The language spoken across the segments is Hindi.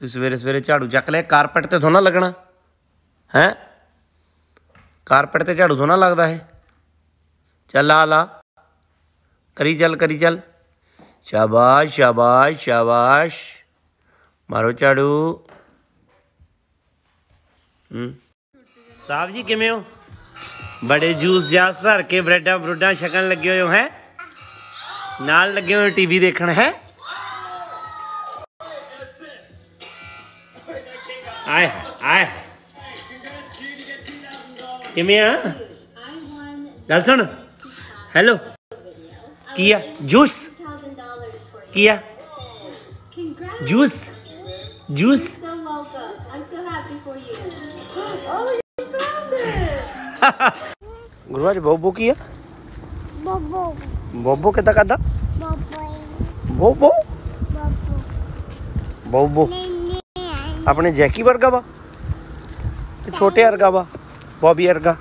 तू सवेरे सवेरे झाड़ू चक लिया। कारपेट तो थोड़ा लगना है, कारपेट तो झाड़ू थोड़ा लगता है। चल आ ला, करी चल करी चल। शाबाश शाबाश शाबाश, मारो झाड़ू। साहब जी किमें हो? बड़े जूस जास धर के ब्रेडा ब्रुडा छकन लगे हुए हो हैं, नाल लगे हुए टीवी देखना है। आए आए किमें आ? गल सुन, हेलो किया जूस, किया जूस जूस। गुरबाज बोबो किया, बोबो बोबो कितना करदा? बोबो बोबो अपने जैकी वर्गा वा, छोटे वर्गा वा, बॉबी वर्गा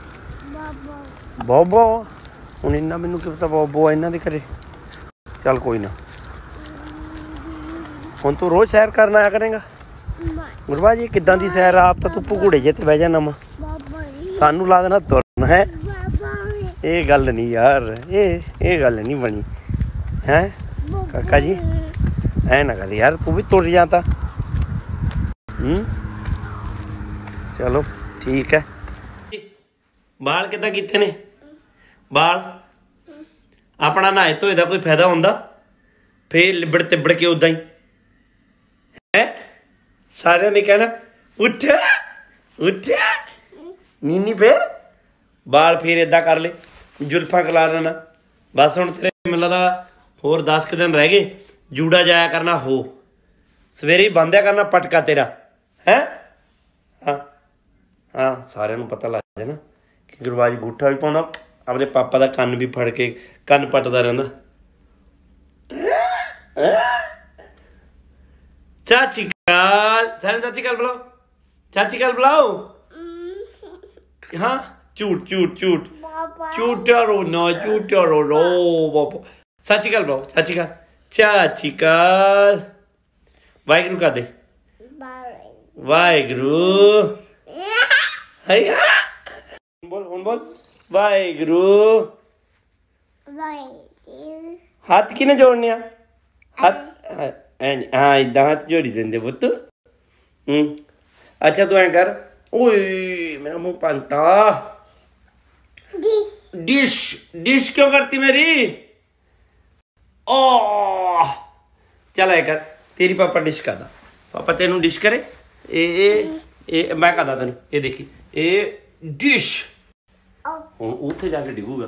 बोबो। हूँ इन्ना मैनू क्या पता बोबो इन्हों के घरे। चल कोई ना, हूँ तू रोज़ सैर कर आया करेगा। गुरबाज जी किदां दी सैर? आप तो तू भुगूड़े जे ते बह जाना वा, सानू ला देना तुरना है। ये गल नहीं यार, ये गल नहीं बनी है काका जी, ऐ ना कर यार, तू भी तुर जाता। चलो ठीक है। बाल किदां कीते ने? बाल अपना नहाए धोए का कोई फायदा होंदा? फिर लिबड़ तिबड़ के उदा ही है। सारे ने कहना उठ उठ नीनी, फिर बाल फिर इदा कर ले, जुल्फा खिला देना। बस हुण तेरे मिलदा होर 10 दिन रह गए। जूड़ा जाया करना हो, सवेरे ही बंदिया करना पटका तेरा है। हाँ हाँ, सारे पता लग जाए ना कि गुरबाज बूठा भी पाना, अपने पापा का कन्न भी फड़ के कन्न पटदा रहा। चाची काल, सारे चाची काल बुलाओ, चाची काल बुलाओ। हाँ झूठ झूठ झूठ झूठा रो ना, झूठा रो रो बापो। चाची काल बुलाओ, चाची काल चाची काल। वाहेगुरू कर दे, वाहेगुरू। बोल हुण बोल, वाहेगुरू। हाथ किने जोड़ने? हाथ हाँ इदा हाथ जोड़ी देंगे पुत। अच्छा तू ऐ कर, ओए मेरा मुंह पानता। डिश डिश क्यों करती मेरी? ओ चल ऐ कर, तेरी पापा डिश कर दा, पापा तेनू डिश करे। ए मैं कर दा तेनू, ये देखी ए डिश। हूँ उथे जाके डिगूगा,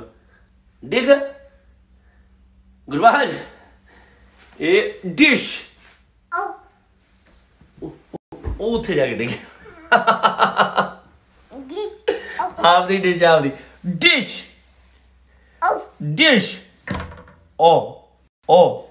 डिग गुरबाज ए डिश। उथे जाके डिग आपदी डिश, आपदी डिश डिश। ओ